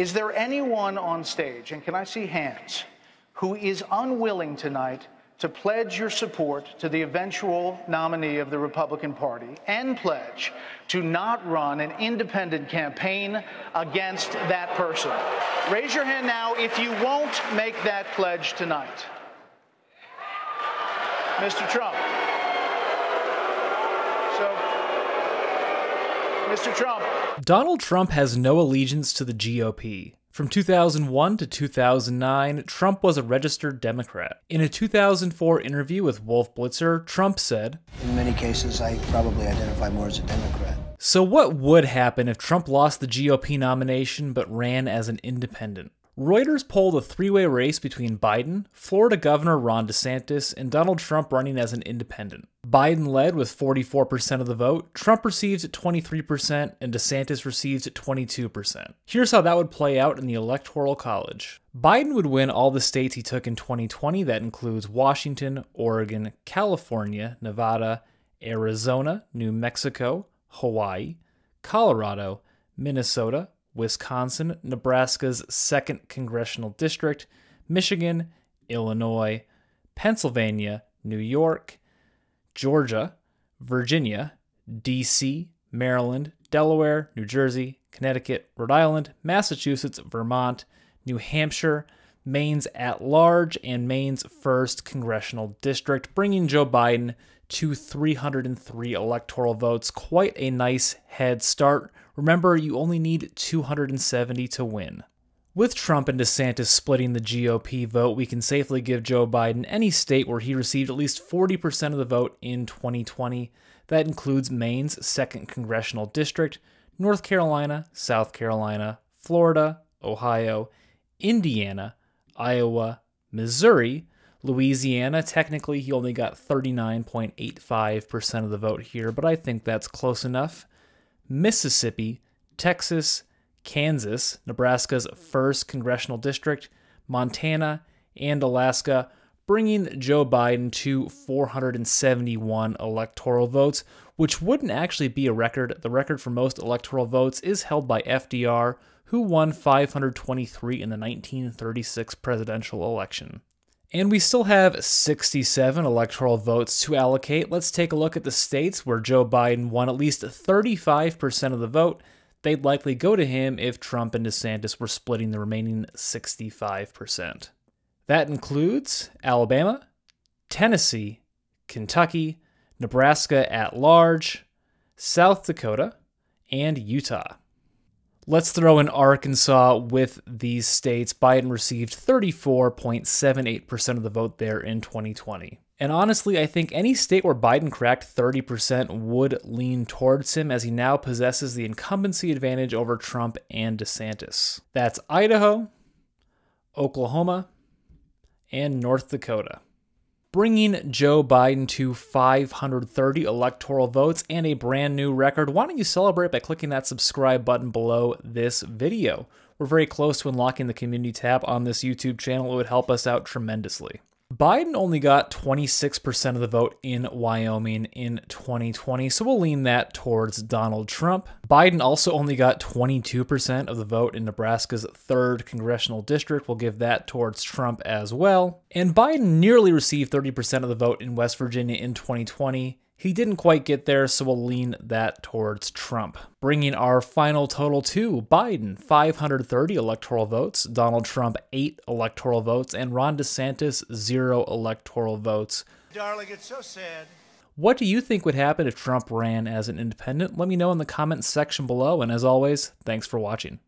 Is there anyone on stage, and can I see hands, who is unwilling tonight to pledge your support to the eventual nominee of the Republican Party and pledge to not run an independent campaign against that person? Raise your hand now if you won't make that pledge tonight. Mr. Trump. Mr. Trump. Donald Trump has no allegiance to the GOP. From 2001 to 2009, Trump was a registered Democrat. In a 2004 interview with Wolf Blitzer, Trump said, "In many cases, I probably identify more as a Democrat." So what would happen if Trump lost the GOP nomination but ran as an independent? Reuters polled a three-way race between Biden, Florida Governor Ron DeSantis, and Donald Trump running as an independent. Biden led with 44% of the vote, Trump received 23%, and DeSantis received 22%. Here's how that would play out in the Electoral College. Biden would win all the states he took in 2020. That includes Washington, Oregon, California, Nevada, Arizona, New Mexico, Hawaii, Colorado, Minnesota, Wisconsin, Nebraska's 2nd Congressional District, Michigan, Illinois, Pennsylvania, New York, Georgia, Virginia, D.C., Maryland, Delaware, New Jersey, Connecticut, Rhode Island, Massachusetts, Vermont, New Hampshire, Maine's at-large, and Maine's 1st Congressional District, bringing Joe Biden to 303 electoral votes. Quite a nice head start. Remember, you only need 270 to win. With Trump and DeSantis splitting the GOP vote, we can safely give Joe Biden any state where he received at least 40% of the vote in 2020. That includes Maine's 2nd Congressional District, North Carolina, South Carolina, Florida, Ohio, Indiana, Iowa, Missouri, Louisiana. Technically, he only got 39.85% of the vote here, but I think that's close enough. Mississippi, Texas, Kansas, Nebraska's 1st Congressional District, Montana, and Alaska, bringing Joe Biden to 471 electoral votes, which wouldn't actually be a record. The record for most electoral votes is held by FDR, who won 523 in the 1936 presidential election. And we still have 67 electoral votes to allocate. Let's take a look at the states where Joe Biden won at least 35% of the vote. They'd likely go to him if Trump and DeSantis were splitting the remaining 65%. That includes Alabama, Tennessee, Kentucky, Nebraska at large, South Dakota, and Utah. Let's throw in Arkansas with these states. Biden received 34.78% of the vote there in 2020. And honestly, I think any state where Biden cracked 30% would lean towards him, as he now possesses the incumbency advantage over Trump and DeSantis. That's Idaho, Oklahoma, and North Dakota, bringing Joe Biden to 530 electoral votes and a brand new record. Why don't you celebrate by clicking that subscribe button below this video? We're very close to unlocking the community tab on this YouTube channel. It would help us out tremendously. Biden only got 26% of the vote in Wyoming in 2020, so we'll lean that towards Donald Trump. Biden also only got 22% of the vote in Nebraska's 3rd Congressional District. We'll give that towards Trump as well. And Biden nearly received 30% of the vote in West Virginia in 2020. He didn't quite get there, so we'll lean that towards Trump. Bringing our final total to Biden, 530 electoral votes, Donald Trump, 8 electoral votes, and Ron DeSantis, 0 electoral votes. Darling, it's so sad. What do you think would happen if Trump ran as an independent? Let me know in the comments section below, and as always, thanks for watching.